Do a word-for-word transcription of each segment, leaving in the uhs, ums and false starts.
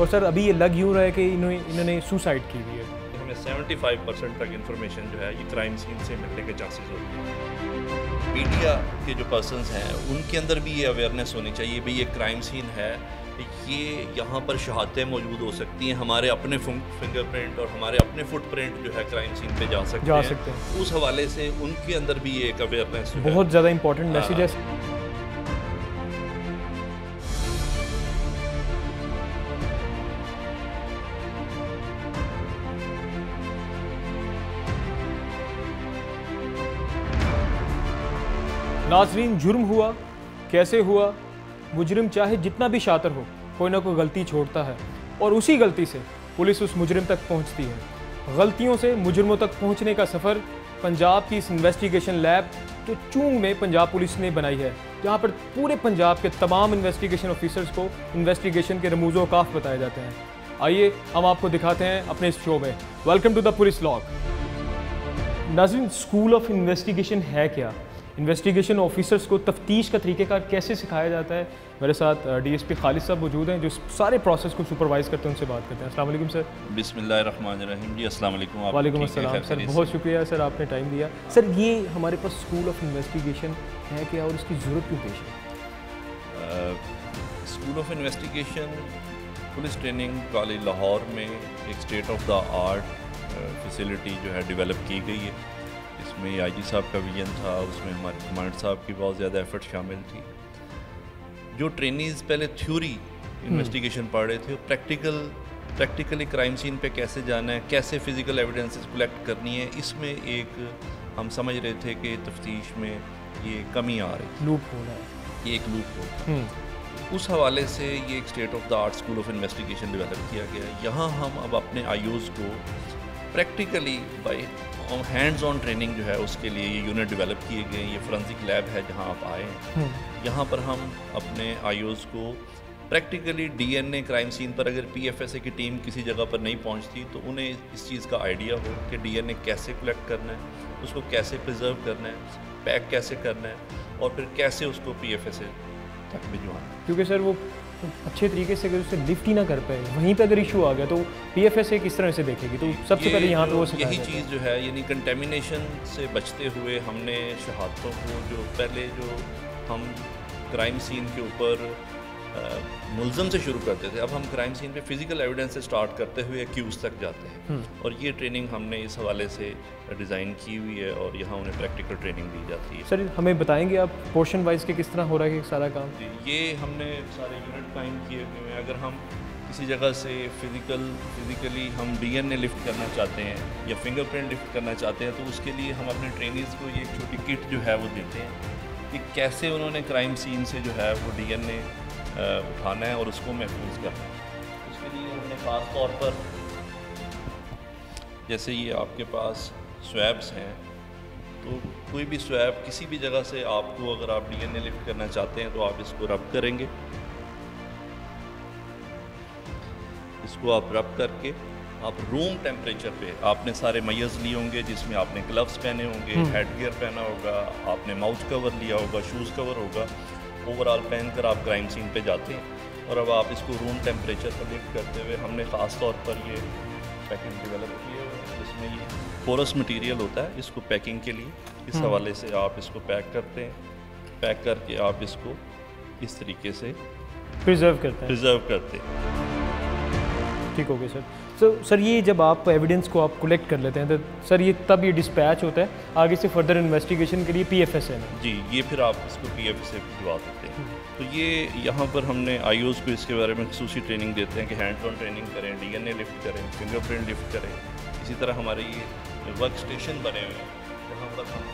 और सर अभी ये लग यूँ रहा है कि इन्होंने सुसाइड की हुई है। हमें पचहत्तर परसेंट तक इन्फॉर्मेशन जो है ये क्राइम सीन से मिलने के चांसेस होते हैं। मीडिया के जो पर्सनस हैं उनके अंदर भी ये अवेयरनेस होनी चाहिए भाई ये क्राइम सीन है, ये यहाँ पर शहादतें मौजूद हो सकती हैं, हमारे अपने फिंगरप्रिंट और हमारे अपने फुटप्रिंट जो है क्राइम सीन पे जा सकते जा हैं, सकते हैं। उस हवाले से उनके अंदर भी ये एक अवेयरनेस बहुत ज़्यादा इंपॉर्टेंट मैसेज है। नाज़रीन, जुर्म हुआ, कैसे हुआ, मुजरिम चाहे जितना भी शातिर हो कोई ना कोई गलती छोड़ता है और उसी गलती से पुलिस उस मुजरिम तक पहुंचती है। गलतियों से मुजरिमों तक पहुंचने का सफ़र पंजाब की इस इन्वेस्टिगेशन लैब जो चूंग में पंजाब पुलिस ने बनाई है, जहां पर पूरे पंजाब के तमाम इन्वेस्टिगेशन ऑफिसर्स को इन्वेस्टिगेशन के रमूज व काफ बताए जाते हैं। आइए हम आपको दिखाते हैं अपने इस शो में। Welcome to the police log. नाज़रीन, स्कूल ऑफ इन्वेस्टिगेशन है क्या? इन्वेस्टिगेशन ऑफिसर्स को तफ्तीश का तरीक़ेकार कैसे सिखाया जाता है? मेरे साथ डीएसपी खालिद साहब मौजूद हैं जो सारे प्रोसेस को सुपरवाइज़ करते हैं, उनसे बात करते हैं। अस्सलाम वालेकुम सर। बिस्मिल्लाहिर्रहमानिर्रहीम जी। अस्सलाम वालेकुम। वालेकुम अस्सलाम सर, बहुत शुक्रिया सर आपने टाइम दिया। सर ये हमारे पास स्कूल ऑफ इन्वेस्टिगेशन है क्या और इसकी ज़रूरत क्यों पेश है? School of investigation police training college Lahore में एक state of the art facility जो है डेवलप की गई है। इसमें आई जी साहब का विजन था, उसमें हमारे कमांडर साहब की बहुत ज़्यादा एफर्ट शामिल थी। जो ट्रेनीज पहले थ्योरी इन्वेस्टिगेशन पढ़ रहे थे, प्रैक्टिकल प्रैक्टिकली क्राइम सीन पे कैसे जाना है, कैसे फिजिकल एविडेंसेस कलेक्ट करनी है, इसमें एक हम समझ रहे थे कि तफ्तीश में ये कमी आ रही है, लूप हो रहा है, ये एक लूप हो रहा है। उस हवाले से ये एक state of the art school of investigation develop किया गया। यहाँ हम अब अपने आई ओज़ को प्रैक्टिकली बाई और हैंड्स ऑन ट्रेनिंग जो है उसके लिए ये यूनिट डेवलप किए गए। ये फोरेंसिक लैब है जहां आप आए हैं, यहाँ पर हम अपने आईओज़ को प्रैक्टिकली डीएनए क्राइम सीन पर अगर पीएफएसए की टीम किसी जगह पर नहीं पहुंचती तो उन्हें इस चीज़ का आइडिया हो कि डीएनए कैसे कलेक्ट करना है, उसको कैसे प्रिजर्व करना है, पैक कैसे करना है और फिर कैसे उसको पीएफएसए तक भिजवाना है। क्योंकि सर वो अच्छे तरीके से अगर उसे लिफ्ट ही ना कर पाए, वहीं पर अगर इशू आ गया तो पीएफएसए किस तरह से देखेगी? तो सबसे पहले यहाँ पे वो यही चीज़ जो है, यानी कंटेमिनेशन से बचते हुए हमने शहादतों को जो पहले जो हम क्राइम सीन के ऊपर मुल्ज़म से शुरू करते थे, अब हम क्राइम सीन पे फिजिकल एविडेंस से स्टार्ट करते हुए एक्यूज़ तक जाते हैं और ये ट्रेनिंग हमने इस हवाले से डिज़ाइन की हुई है और यहाँ उन्हें प्रैक्टिकल ट्रेनिंग दी जाती है। सर हमें बताएंगे आप पोर्शन वाइज के किस तरह हो रहा है सारा काम? ये हमने सारे यूनिट कायम किए हुए हैं। अगर हम किसी जगह से फिजिकल फिज़िकली हम डीएनए लिफ्ट करना चाहते हैं या फिंगरप्रिंट लिफ्ट करना चाहते हैं तो उसके लिए हम अपने ट्रेनीज़ को ये छोटी किट जो है वो देते हैं कि कैसे उन्होंने क्राइम सीन से जो है वो डीएनए उठाना है और उसको महफूज करना है। उसके लिए हमने खास तौर पर जैसे ये आपके पास स्वैब्स हैं, तो कोई भी स्वैब किसी भी जगह से आपको अगर आप डीएनए लिफ्ट करना चाहते हैं तो आप इसको रब करेंगे, इसको आप रब करके आप रूम टेम्परेचर पे आपने सारे मयज़ लिए होंगे जिसमें आपने ग्लव्स पहने होंगे, हेड गियर पहना होगा, आपने माउथ कवर लिया होगा, शूज़ कवर होगा, ओवरऑल पहन कर आप क्राइम सीन पे जाते हैं और अब आप इसको रूम टेम्परेचर पर लिफ्ट करते हुए हमने ख़ास तौर पर ये पैकिंग डेवलप की है। इसमें ये पोरस मटेरियल होता है, इसको पैकिंग के लिए इस हवाले से आप इसको पैक करते हैं, पैक करके आप इसको इस तरीके से प्रिजर्व करते हैं प्रिजर्व करते हैं ठीक हो गया सर। सो सर ये जब आप एविडेंस को आप कलेक्ट कर लेते हैं तो सर ये तब ये डिस्पैच होता है आगे से फर्दर इन्वेस्टिगेशन के लिए पीएफएसए में? जी, ये फिर आप इसको पीएफएसए भिजवा देते हैं। तो ये यहाँ पर हमने आईओज़ को इसके बारे में खसूसी ट्रेनिंग देते हैं कि हैंड ऑन ट्रेनिंग करें, डीएनए लिफ्ट करें, फिंगरप्रिंट लिफ्ट करें। इसी तरह हमारे ये वर्क स्टेशन बने हुए हैं जहाँ पर हम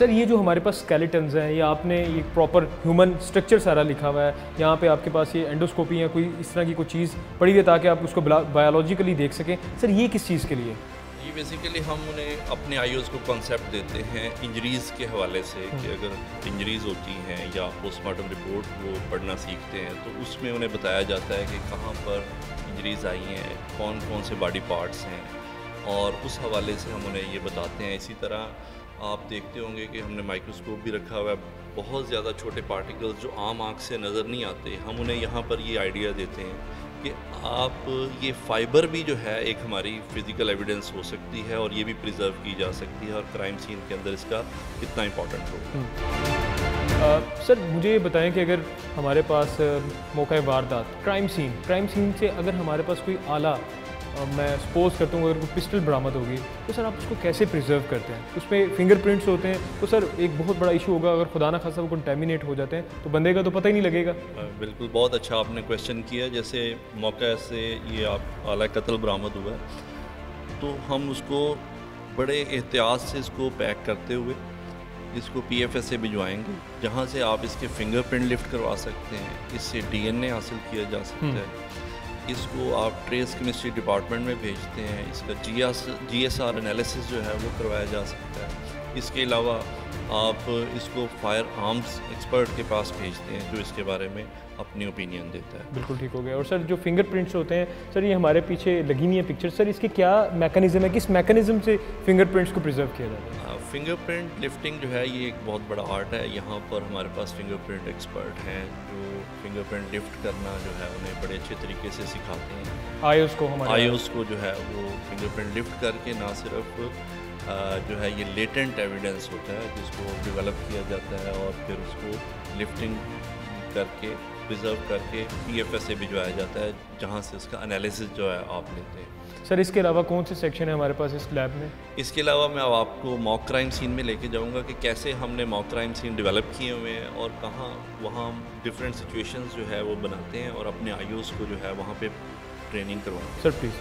सर ये जो हमारे पास स्केलेटन्स हैं ये आपने ये प्रॉपर ह्यूमन स्ट्रक्चर सारा लिखा हुआ है, यहाँ पे आपके पास ये एंडोस्कोपी या कोई इस तरह की कोई चीज़ पड़ी हुई है ताकि आप उसको बायोलॉजिकली देख सकें। सर ये किस चीज़ के लिए? ये बेसिकली हम उन्हें अपने आईओज़ को कॉन्सेप्ट देते हैं इंजरीज़ के हवाले से कि अगर इंजरीज़ होती हैं या पोस्टमार्टम रिपोर्ट वो पढ़ना सीखते हैं तो उसमें उन्हें बताया जाता है कि कहाँ पर इंजरीज़ आई हैं, कौन कौन से बॉडी पार्ट्स हैं और उस हवाले से हम उन्हें ये बताते हैं। इसी तरह आप देखते होंगे कि हमने माइक्रोस्कोप भी रखा हुआ है। बहुत ज़्यादा छोटे पार्टिकल्स जो आम आँख से नज़र नहीं आते, हम उन्हें यहाँ पर ये आइडिया देते हैं कि आप ये फाइबर भी जो है एक हमारी फिज़िकल एविडेंस हो सकती है और ये भी प्रिजर्व की जा सकती है और क्राइम सीन के अंदर इसका कितना इम्पोर्टेंट हो। सर मुझे ये बताएं कि अगर हमारे पास मौका वारदात क्राइम सीन क्राइम सीन से अगर हमारे पास कोई आला आ, मैं सपोज करता हूँ अगर कोई पिस्टल बरामद होगी तो सर आप उसको कैसे प्रिजर्व करते हैं? उसमें फिंगरप्रिंट्स होते हैं तो सर एक बहुत बड़ा इशू होगा, अगर खुदा ना खासा वो कंटेमिनेट हो जाते हैं तो बंदे का तो पता ही नहीं लगेगा। बिल्कुल, बहुत अच्छा आपने क्वेश्चन किया। जैसे मौके से ये आप आला कत्ल बरामद हुआ है तो हम उसको बड़े एहतियात से इसको पैक करते हुए इसको पी एफ एस ए भिजवाएँगे जहाँ से आप इसके फिंगर प्रिंट लिफ्ट करवा सकते हैं, इससे डी एन ए हासिल किया जा सकता है, इसको आप ट्रेस केमिस्ट्री डिपार्टमेंट में भेजते हैं, इसका G S G S R analysis जो है वो करवाया जा सकता है। इसके अलावा आप इसको फायर आर्म्स एक्सपर्ट के पास भेजते हैं जो इसके बारे में अपनी ओपिनियन देता है। बिल्कुल ठीक हो गया। और सर जो फिंगरप्रिंट्स होते हैं सर ये हमारे पीछे लगी नहीं है पिक्चर, सर इसके क्या मैकेनिज़्म है, किस मैकेनिज़्म से फिंगरप्रिंट्स को प्रिजर्व किया जाता है? फिंगरप्रिंट लिफ्टिंग जो है ये एक बहुत बड़ा आर्ट है। यहाँ पर हमारे पास फिंगरप्रिंट एक्सपर्ट हैं जो फिंगरप्रिंट लिफ्ट करना जो है उन्हें बड़े अच्छे तरीके से सिखाते हैं। आयोस को हमारे आयोस को जो है वो फिंगरप्रिंट लिफ्ट करके ना सिर्फ जो है ये लेटेंट एविडेंस होता है जिसको डेवलप किया जाता है और फिर उसको लिफ्टिंग करके प्रिजर्व करके पी एफ एस ए भिजवाया जाता है जहाँ से उसका एनालिसिस जो है आप लेते हैं। सर इसके अलावा कौन से सेक्शन है हमारे पास इस लैब में? इसके अलावा मैं अब आपको मॉक क्राइम सीन में लेके जाऊँगा कि कैसे हमने मॉक क्राइम सीन डेवलप किए हुए हैं और कहाँ वहाँ डिफरेंट सिचुएशंस जो है वो बनाते हैं और अपने आईओज़ को जो है वहाँ पर ट्रेनिंग करवाते हैं। सर प्लीज़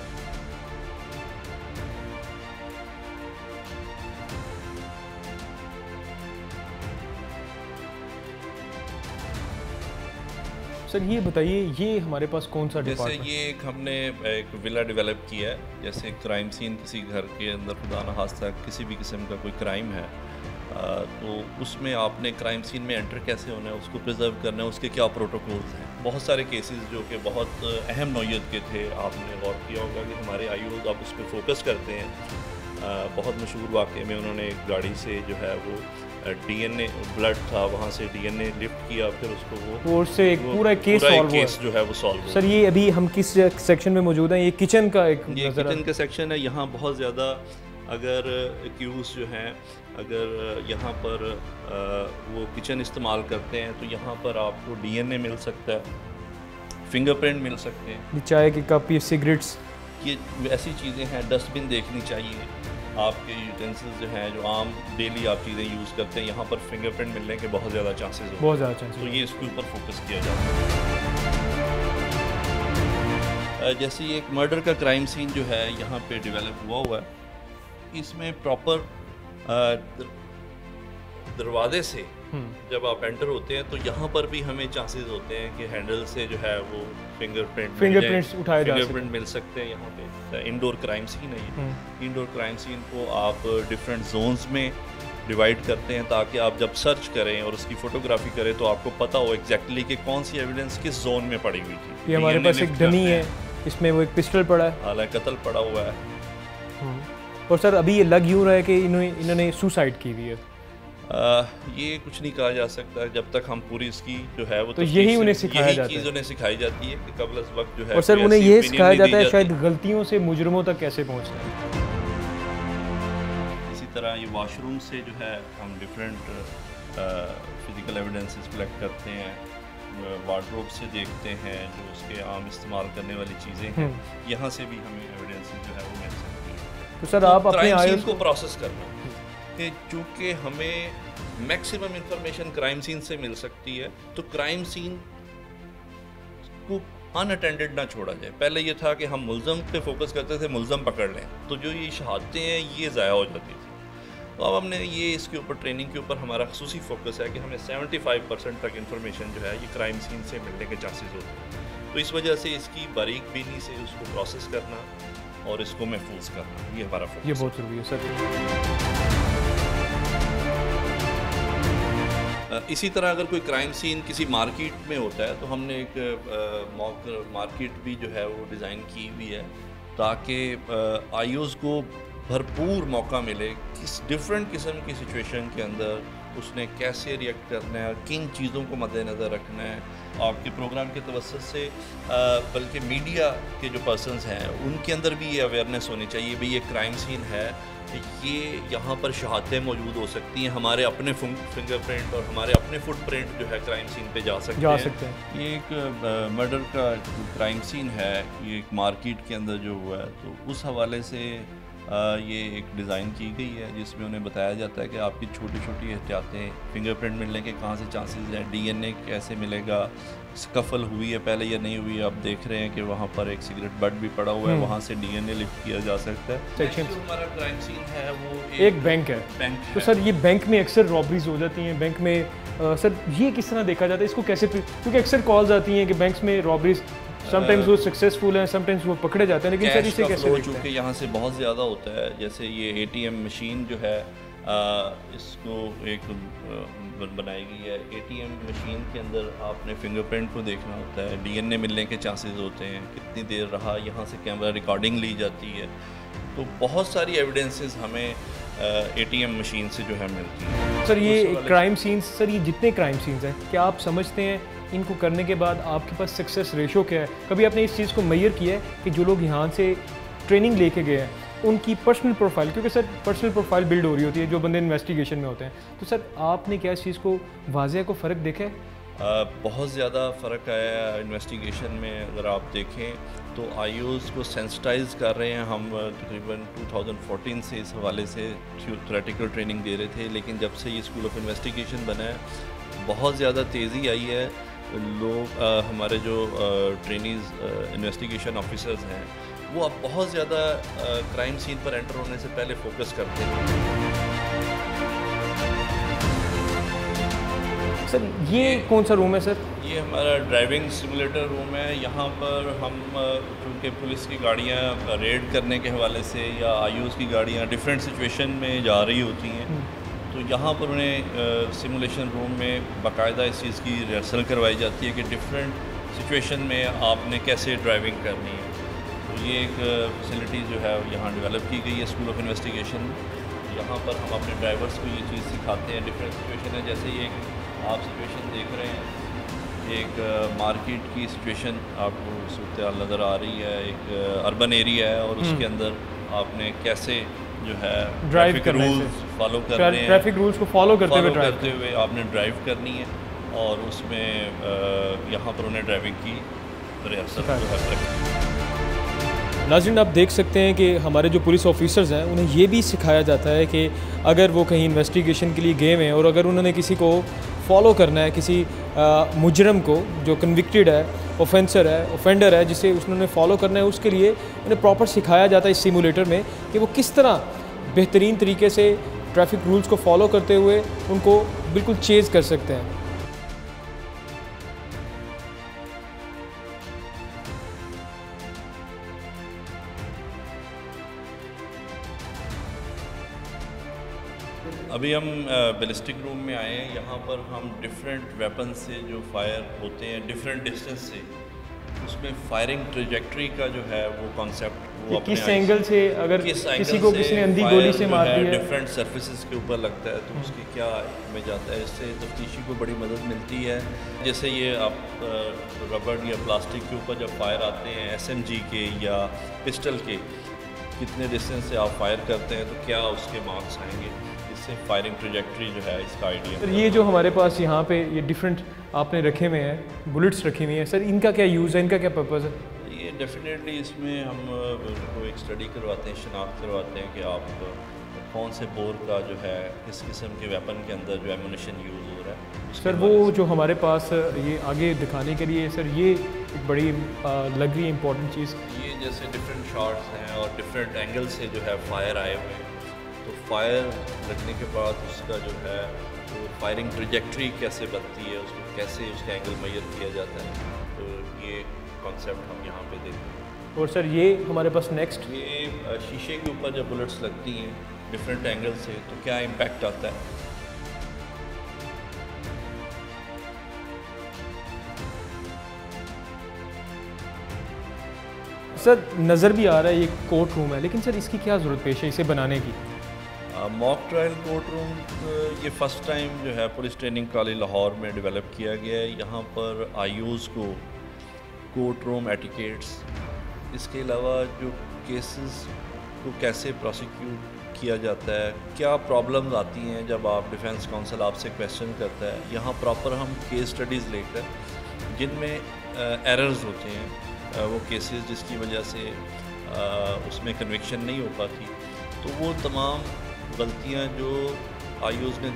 सर ये बताइए ये हमारे पास कौन सा डिपार्टमेंट? जैसे ये एक हमने एक विला डेवलप किया है, जैसे क्राइम सीन किसी घर के अंदर खुदा ना खास्ता किसी भी किस्म का कोई क्राइम है तो उसमें आपने क्राइम सीन में एंटर कैसे होना है, उसको प्रिजर्व करना है, उसके क्या प्रोटोकॉल्स हैं। बहुत सारे केसेस जो कि बहुत अहम नौयत के थे, आपने गौर किया होगा कि हमारे आईओज़ आप उस पर फोकस करते हैं। बहुत मशहूर वाक़े में उन्होंने एक गाड़ी से जो है वो डीएनए ब्लड था, वहाँ से डीएनए लिफ्ट किया, फिर उसको वो और से एक पूरा केस सॉल्व केस जो है वो सॉल्व हुआ। सर ये अभी हम किस सेक्शन में मौजूद हैं? ये किचन का एक ये किचन का सेक्शन है। यहाँ बहुत ज़्यादा अगर एक्यूज जो हैं अगर यहाँ पर वो किचन इस्तेमाल करते हैं तो यहाँ पर आपको डीएनए मिल सकता है, फिंगरप्रिंट मिल सकते हैं, चाय की कप, ये सिगरेट्स, ये ऐसी चीज़ें हैं। डस्टबिन देखनी चाहिए, आपके यूटेंसिल्स जो हैं जो आम डेली आप चीज़ें यूज़ करते हैं, यहाँ पर फिंगरप्रिंट मिलने के बहुत ज़्यादा चांसेस हैं। बहुत ज़्यादा चांसेस। तो ये इसके ऊपर फोकस किया जाता है। जैसे एक मर्डर का क्राइम सीन जो है यहाँ पे डेवलप हुआ हुआ है, इसमें प्रॉपर दरवाजे से जब आप एंटर होते हैं तो यहाँ पर भी हमें चांसेस होते हैं कि हैंडल से जो है वो फिंगरप्रिंट फिंगरप्रिंट्स उठाए जा सकते हैं, फिंगरप्रिंट मिल सकते हैं। यहाँ पे इंडोर क्राइम सीन है, इंडोर क्राइम सीन को आप डिफरेंट जोन्स में डिवाइड करते हैं ताकि आप जब सर्च करें और उसकी फोटोग्राफी करें तो आपको पता हो एग्जैक्टली कि कौन सी एविडेंस किस जोन में पड़ी हुई थी। ये हमारे पास एक डमी है, इसमें वो एक पिस्टल पड़ा है, आला कत्ल पड़ा हुआ है। और सर अभी ये लग यूँ रहा है कि इन्होंने सुसाइड की हुई है, आ, ये कुछ नहीं कहा जा सकता जब तक हम पूरी इसकी जो है वो तो यही उन्हें सिखाया जाता है, यही चीज़ उन्हें सिखाई जाती है कि कबल इस वक्त जो है। और सर उन्हें ये सिखाया जाता है शायद गलतियों से मुजरिमों तक कैसे पहुंचना है। इसी तरह ये वॉशरूम से जो है हम डिफरेंट फिजिकल एविडेंसेस कलेक्ट करते हैं, वार्डरोब से देखते हैं जो उसके आम इस्तेमाल करने वाली चीज़ें हैं, यहाँ से भी हमें एविडेंस जो है वो मिल सकती है। तो सर आप अपने आईओज़ को प्रोसेस करना कि चूँकि हमें मैक्सिमम इंफॉर्मेशन क्राइम सीन से मिल सकती है तो क्राइम सीन को अनअटेंडेड ना छोड़ा जाए। पहले ये था कि हम मुल्ज़म पे फोकस करते थे, मुल्ज़म पकड़ लें तो जो ये शहादतें हैं ये ज़ाया हो जाती थी। तो अब हमने ये इसके ऊपर ट्रेनिंग के ऊपर हमारा खसूसी फोकस है कि हमें पचहत्तर परसेंट तक इंफॉर्मेशन जो है ये क्राइम सीन से मिलने के चांसेस होते हैं। तो इस वजह से इसकी बारीक बीनी से उसको प्रोसेस करना और इसको महफूज करना ये हमारा फोकस, ये बहुत ज़रूरी है सर। इसी तरह अगर कोई क्राइम सीन किसी मार्केट में होता है तो हमने एक मॉक मार्केट भी जो है वो डिज़ाइन की हुई है ताकि आईओज़ को भरपूर मौका मिले किस डिफरेंट किस्म की सिचुएशन के अंदर उसने कैसे रिएक्ट करना है और किन चीज़ों को मद्देनज़र रखना है आपके प्रोग्राम के तवस्सुत से, बल्कि मीडिया के जो पर्सनस हैं उनके अंदर भी ये अवेयरनेस होनी चाहिए भाई ये क्राइम सीन है, ये यहाँ पर शहादतें मौजूद हो सकती हैं, हमारे अपने फिंगरप्रिंट और हमारे अपने फुटप्रिंट जो है क्राइम सीन पे जा सकते जा हैं। सकते हैं। ये एक मर्डर का क्राइम सीन है, ये एक मार्केट के अंदर जो हुआ है, तो उस हवाले से ये एक डिज़ाइन की गई है जिसमें उन्हें बताया जाता है कि आपकी छोटी छोटी एहतियातें, फिंगरप्रिंट मिलने के कहाँ से चांसेस हैं, डीएनए कैसे मिलेगा, स्कफल हुई है पहले या नहीं हुई है, आप देख रहे हैं कि वहाँ पर एक सिगरेट बट भी पड़ा हुआ है, वहाँ से डीएनए लिफ्ट किया जा सकता है। हमारा क्राइम सीन है वो एक, एक बैंक है, बैंक है। तो सर ये बैंक में अक्सर रॉबरीज हो जाती हैं, बैंक में आ, सर ये किस तरह देखा जाता है इसको कैसे, क्योंकि अक्सर कॉल्स आती हैं कि बैंक में रॉबरीज समटाइम्स वो सक्सेसफुल हैं, समटाइम्स वो पकड़े जाते हैं, लेकिन सर इसे कैसे देखते हैं? यहाँ से बहुत ज़्यादा होता है, जैसे ये एटीएम मशीन जो है आ, इसको एक बनाई गई है, एटीएम मशीन के अंदर आपने फिंगरप्रिंट को देखना होता है, डीएनए मिलने के चांसेस होते हैं, कितनी देर रहा, यहाँ से कैमरा रिकॉर्डिंग ली जाती है, तो बहुत सारी एविडेंसेस हमें एटीएम मशीन से जो है मिलती है। सर ये क्राइम सीन्स, सर ये जितने क्राइम सीन्स हैं क्या आप समझते हैं इनको करने के बाद आपके पास सक्सेस रेशो क्या है? कभी आपने इस चीज़ को मेजर किया है कि जो लोग यहाँ से ट्रेनिंग लेके गए हैं उनकी पर्सनल प्रोफाइल, क्योंकि सर पर्सनल प्रोफाइल बिल्ड हो रही होती है जो बंदे इन्वेस्टिगेशन में होते हैं, तो सर आपने क्या इस चीज़ को वाज़े को फ़र्क देखा है? आ, बहुत ज़्यादा फ़र्क आया है इन्वेस्टिगेशन में। अगर आप देखें तो आई ओज़ को सेंसिटाइज़ कर रहे हैं हम, तकरीबन टू थाउजेंड फोर्टीन से इस हवाले से थ्योरेटिकल ट्रेनिंग दे रहे थे, लेकिन जब से ये स्कूल ऑफ इन्वेस्टिगेशन बना है बहुत ज़्यादा तेज़ी आई है। लोग आ, हमारे जो ट्रेनीज़ इन्वेस्टिगेशन ऑफिसर्स हैं वो अब बहुत ज़्यादा क्राइम सीन पर एंटर होने से पहले फोकस करते हैं। सर ये, ये कौन सा रूम है सर? ये हमारा ड्राइविंग सिमुलेटर रूम है। यहाँ पर हम चूँकि पुलिस की गाड़ियाँ रेड करने के हवाले से या आईयूज़ की गाड़ियाँ डिफरेंट सिचुएशन में जा रही होती हैं, तो यहाँ पर उन्हें सिमुलेशन रूम में बाकायदा इस चीज़ की रिहर्सल करवाई जाती है कि डिफरेंट सिचुएशन में आपने कैसे ड्राइविंग करनी है। तो ये एक फैसिलिटी जो है यहाँ डेवलप की गई है स्कूल ऑफ इन्वेस्टिगेशन। यहाँ पर हम अपने ड्राइवर्स को ये चीज़ सिखाते हैं, डिफरेंट सिचुएशन है, जैसे ये आप सिचुएशन देख रहे हैं, एक मार्केट की सिचुएशन आपको सूरत नज़र आ रही है, एक अर्बन एरिया है और उसके अंदर आपने कैसे जो है ड्राइव कर रूल्स फॉलो कर रहे हैं, ट्रैफिक रूल्स को फॉलो करते हुए करते हुए आपने ड्राइव करनी है और उसमें यहाँ पर उन्हें ड्राइविंग की रिहर्सल है। नाज़रीन आप देख सकते हैं कि हमारे जो पुलिस ऑफिसर्स हैं उन्हें ये भी सिखाया जाता है कि अगर वो कहीं इन्वेस्टिगेशन के लिए गए हैं और अगर उन्होंने किसी को फॉलो करना है, किसी मुजरम को जो कन्विक्टेड है, ऑफेंसर है, ऑफेंडर है, जिसे उन्होंने फॉलो करना है, उसके लिए उन्हें प्रॉपर सिखाया जाता है इस सिमुलेटर में कि वो किस तरह बेहतरीन तरीके से ट्रैफिक रूल्स को फॉलो करते हुए उनको बिल्कुल चेज़ कर सकते हैं। अभी हम बैलिस्टिक रूम में आए हैं। यहाँ पर हम डिफरेंट वेपन से जो फायर होते हैं डिफरेंट डिस्टेंस से, उसमें फायरिंग ट्रेजेक्ट्री का जो है वो कॉन्सेप्ट, वो किस एंगल से, अगर किसी को किसी ने अंधी गोली से मार दिया है, डिफरेंट सर्फिसेस के ऊपर लगता है तो उसकी क्या में जाता है, इससे तफ्तीशी को बड़ी मदद मिलती है। जैसे ये आप रबड़ या प्लास्टिक के ऊपर जब फायर आते हैं एस एम जी के या पिस्टल के, कितने डिस्टेंस से आप फायर करते हैं तो क्या उसके मार्क्स आएंगे, इससे फायरिंग ट्रजेक्टरी जो है इसका आइडिया। सर ये जो हमारे पास यहाँ पे ये डिफरेंट आपने रखे हुए हैं, बुलेट्स रखी हुई हैं, सर इनका क्या यूज़ है, इनका क्या पर्पज़ है? ये डेफिनेटली इसमें हम को एक स्टडी करवाते हैं, शनाख्त करवाते हैं कि आप कौन से बोर का जो है किस किस्म के वेपन के अंदर जो एमुनेशन यूज़ हो रहा है। सर वो जो हमारे पास ये आगे दिखाने के लिए सर ये एक बड़ी लग रही है इंपॉर्टेंट चीज़, ये जैसे डिफरेंट शॉट्स हैं और डिफरेंट एंगल से जो है फायर आए हुए हैं, तो फायर लगने के बाद उसका जो है तो फायरिंग ट्रजेक्ट्री कैसे बनती है, उसको कैसे उसका एंगल मेजर किया जाता है, तो ये कॉन्सेप्ट हम यहाँ पे देखते हैं। और सर ये हमारे पास नेक्स्ट, ये शीशे के ऊपर जब बुलेट्स लगती हैं डिफरेंट एंगल से तो क्या इम्पैक्ट आता है। सर नज़र भी आ रहा है ये कोर्ट रूम है, लेकिन सर इसकी क्या ज़रूरत पेश है इसे बनाने की? मॉक ट्रायल कोर्ट रूम ये फ़र्स्ट टाइम जो है पुलिस ट्रेनिंग कॉलेज लाहौर में डेवलप किया गया है। यहाँ पर आईओज़ को कोर्ट रूम एटिकेट्स, इसके अलावा जो केसेस को कैसे प्रोसिक्यूट किया जाता है, क्या प्रॉब्लम्स आती हैं जब आप डिफेंस काउंसिल आपसे क्वेश्चन करता है, यहाँ प्रॉपर हम केस स्टडीज़ लेकर जिनमें एरर्स होते हैं वो केसेस जिसकी वजह से आ, उसमें कन्विक्शन नहीं हो पाती, तो वो तमाम गलतियाँ जो आईओज़ ने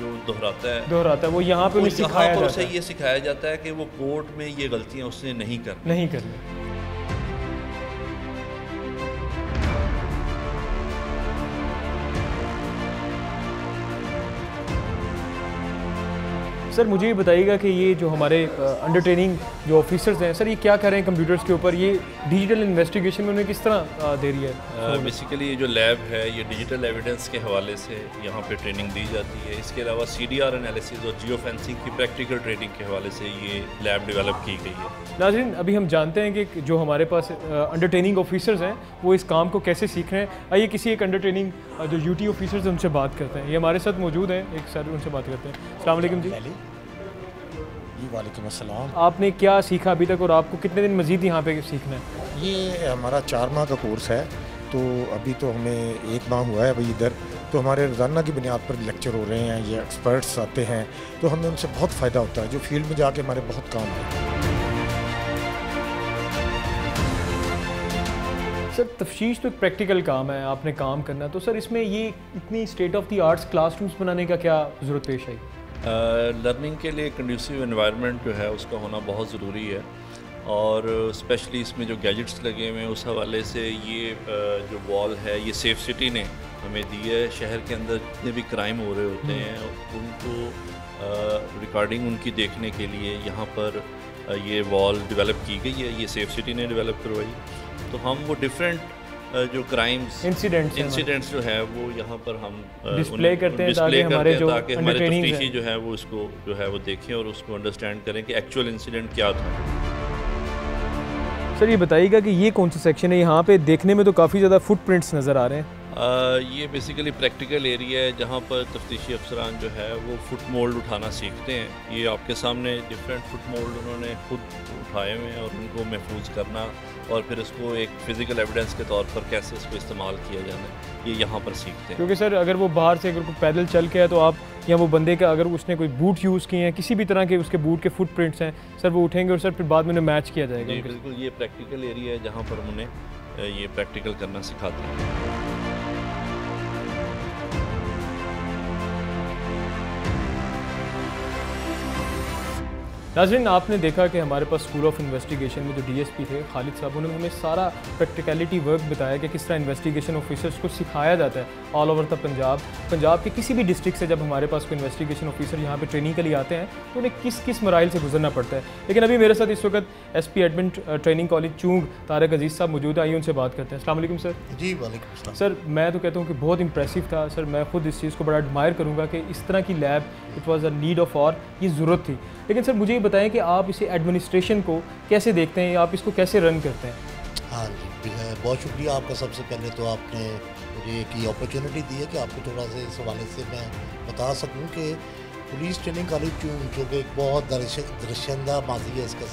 जो दोहराता है दोहराता है वो यहाँ पे उसे सिखाया जाता है। उसे ये सिखाया जाता है कि वो कोर्ट में ये गलतियाँ उसने नहीं करनी नहीं करनी सर मुझे ये बताइएगा कि ये जो हमारे अंडर ट्रेनिंग जो ऑफिसर्स हैं सर, ये क्या कर रहे हैं कंप्यूटर्स के ऊपर, ये डिजिटल इन्वेस्टिगेशन में उन्हें किस तरह दे रही है? बेसिकली ये जो लैब है ये डिजिटल एविडेंस के हवाले से यहाँ पे ट्रेनिंग दी जाती है। इसके अलावा सीडीआर एनालिसिस और जियो फेंसिंग की प्रैक्टिकल ट्रेनिंग के हवाले से ये लैब डेवलप की गई है। नाज़रीन, अभी हम जानते हैं कि जो हमारे पास अंडर ट्रेनिंग ऑफिसर्स हैं वो इस काम को कैसे सीख रहे हैं। आइए किसी एक अंडर ट्रेनिंग जो यूटी ऑफिसर्स हैं उनसे बात करते हैं, ये हमारे साथ मौजूद हैं, एक सर उनसे बात करते हैं। अस्सलाम वालेकुम जी। वालेकुम अस्सलाम। आपने क्या सीखा अभी तक और आपको कितने दिन मज़ीद यहाँ पे सीखना है? ये हमारा चार माह का कोर्स है, तो अभी तो हमें एक माह हुआ है अभी इधर, तो हमारे रोज़ाना की बुनियाद पर लेक्चर हो रहे हैं, ये एक्सपर्ट्स आते हैं तो हमें उनसे बहुत फ़ायदा होता है, जो फील्ड में जाके हमारे बहुत काम है। सर तफ्तीश तो एक प्रैक्टिकल काम है, आपने काम करना, तो सर इसमें ये इतनी state of the arts classrooms बनाने का क्या ज़रूरत पेश आई? लर्निंग uh, के लिए कंड्यूसिव एनवायरनमेंट जो है उसका होना बहुत ज़रूरी है, और स्पेशली इसमें जो गैजेट्स लगे हुए हैं उस हवाले से ये uh, जो वॉल है ये सेफ सिटी ने हमें दी है। शहर के अंदर जितने भी क्राइम हो रहे होते हैं उनको रिकॉर्डिंग uh, उनकी देखने के लिए यहाँ पर uh, ये वॉल डेवलप की गई है, ये सेफ सिटी ने डेवलप करवाई। तो हम वो डिफरेंट जो क्राइम्स इंसिडेंट्स इंसिडेंट्स जो है वो यहाँ पर हम डिस्प्ले करते हैं ताकि हमारे जो तफ्तीशी जो है वो इसको जो है वो देखें और उसको अंडरस्टैंड करें कि एक्चुअल इंसिडेंट क्या था। सर ये बताइएगा कि ये कौन सा सेक्शन है? यहाँ पे देखने में तो काफ़ी ज़्यादा फुटप्रिंट्स नज़र आ रहे हैं। आ, ये बेसिकली प्रैक्टिकल एरिया है जहाँ पर तफ्तीशी अफसरान जो है वो फुट मोल्ड उठाना सीखते हैं। ये आपके सामने डिफरेंट फुट मोल्ड उन्होंने खुद उठाए हुए हैं और उनको महफूज करना और फिर उसको एक फ़िज़िकल एविडेंस के तौर पर कैसे इसको इस्तेमाल किया जाना है ये यहाँ पर सीखते हैं। क्योंकि सर अगर वो बाहर से अगर कोई पैदल चल के है तो आप या वो बंदे का अगर उसने कोई बूट यूज़ किए हैं, किसी भी तरह के उसके बूट के फुट प्रिंट्स हैं सर, वो उठेंगे और सर फिर बाद में उन्हें मैच किया जाएगा। जी बिल्कुल, ये प्रैक्टिकल एरिया है जहाँ पर उन्हें ये प्रैक्टिकल करना सिखाते हैं। नाज़रीन, आपने देखा कि हमारे पास स्कूल ऑफ इन्वेस्टिगेशन में जो डीएसपी थे खालिद साहब, उन्होंने हमें सारा प्रैक्टिकलिटी वर्क बताया कि किस तरह इन्वेस्टिगेशन ऑफिसर्स को सिखाया जाता है all over the Punjab. Punjab के किसी भी डिस्ट्रिक्ट से जब हमारे पास कोई इन्वेस्टिगेशन ऑफिसर यहाँ पे ट्रेनिंग के लिए आते हैं तो उन्हें किस किस मराइल से गुजरना पड़ता है। लेकिन अभी मेरे साथ इस वक्त S P admin training college Chung Tariq Aziz साहब मौजूद हैं, आइए उनसे बात करते हैं। अस्सलाम वालेकुम सर। जी वालेकुम। सर मैं तो कहता हूँ कि बहुत इंप्रेसिव था सर, मैं खुद इस चीज़ को बड़ा एडमायर करूँगा कि इस तरह की lab it was a need of hour, ये ज़रूरत थी। लेकिन सर मुझे बताएं कि आप इसे एडमिनिस्ट्रेशन को कैसे देखते हैं, आप इसको कैसे रन करते हैं? हाँ जी, बहुत शुक्रिया आपका। सबसे पहले तो आपने मुझे एक अपॉर्चुनिटी दी है कि आपको थोड़ा सा इस हवाले से मैं बता सकूं कि पुलिस ट्रेनिंग कॉलेज चुंग जो कि एक बहुत दृश्यंदा माजी है, इसका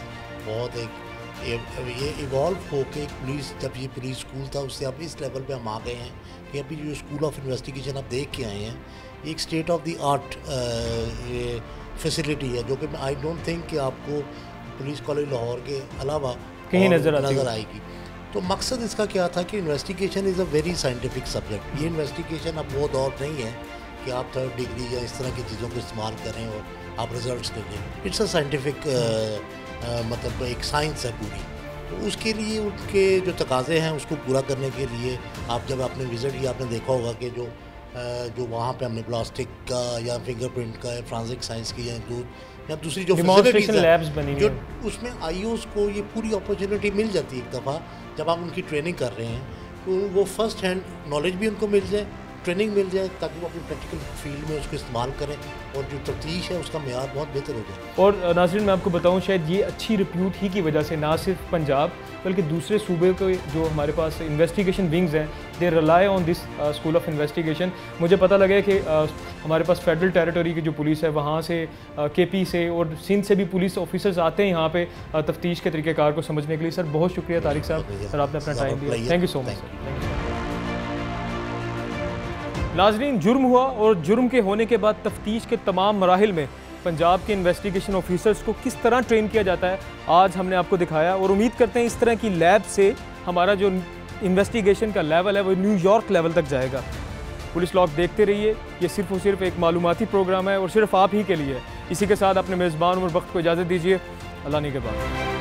बहुत एक ये इवॉल्व होकर एक पुलिस, जब ये पुलिस स्कूल था उससे अब इस लेवल पे हम आ गए हैं कि अभी जो स्कूल ऑफ इन्वेस्टिगेशन आप देख के आए हैं एक state of the art facility है जो कि आई डोंट थिंक कि आपको पुलिस कॉलेज लाहौर के अलावा कहीं नज़र नज़र आएगी। तो मकसद इसका क्या था कि investigation is a very scientific subject. ये इन्वेस्टिगेशन अब वो दौर नहीं है कि आप थर्ड डिग्री या इस तरह की चीज़ों को इस्तेमाल करें और आप रिजल्ट्स देखें। इट्स अ साइंटिफिक मतलब एक साइंस है पूरी, तो उसके लिए उनके जो तकाजे हैं उसको पूरा करने के लिए आप जब आपने विज़िट किया आपने देखा होगा कि जो जो वहाँ पे हमने प्लास्टिक का या फिंगरप्रिंट का या फ्रांसिक साइंस की या दूध या दूसरी जो डेमोंस्ट्रेशन लैब्स बनी जो उसमें आईओज़ को ये पूरी अपॉर्चुनिटी मिल जाती है। एक दफ़ा जब आप उनकी ट्रेनिंग कर रहे हैं तो वो फर्स्ट हैंड नॉलेज भी उनको मिल जाए ट्रेनिंग मिल जाए ताकि वो अपनी प्रैक्टिकल फील्ड में उसको इस्तेमाल करें और जो तफ्तीश है उसका मेयार बहुत बेहतर हो जाए। और नाज़रीन मैं आपको बताऊं शायद ये अच्छी रिप्यूट ही की वजह से ना सिर्फ पंजाब बल्कि दूसरे सूबे के जो हमारे पास इन्वेस्टिगेशन विंग्स हैं they rely on this school of investigation. मुझे पता लगा कि uh, हमारे पास फेडरल टेरिटरी की जो पुलिस है वहाँ से uh, के पी से और सिंध से भी पुलिस ऑफिसर्स आते हैं यहाँ पे uh, तफ्तीश के तरीक़ेकार को समझने के लिए। सर बहुत शुक्रिया तारिक साहब, सर आपने अपना टाइम दिया, थैंक यू सो मच। नाज़रीन जुर्म हुआ और जुर्म के होने के बाद तफ्तीश के तमाम मराहिल में पंजाब के इन्वेस्टिगेशन ऑफिसर्स को किस तरह ट्रेन किया जाता है आज हमने आपको दिखाया और उम्मीद करते हैं इस तरह की लैब से हमारा जो इन्वेस्टिगेशन का लेवल है वो न्यूयॉर्क लेवल तक जाएगा। पुलिस लॉक देखते रहिए, ये सिर्फ और सिर्फ एक मालूमाती प्रोग्राम है और सिर्फ आप ही के लिए। इसी के साथ अपने मेज़बान उमर बख्श को इजाज़त दीजिए, अल्लाह निगहबान।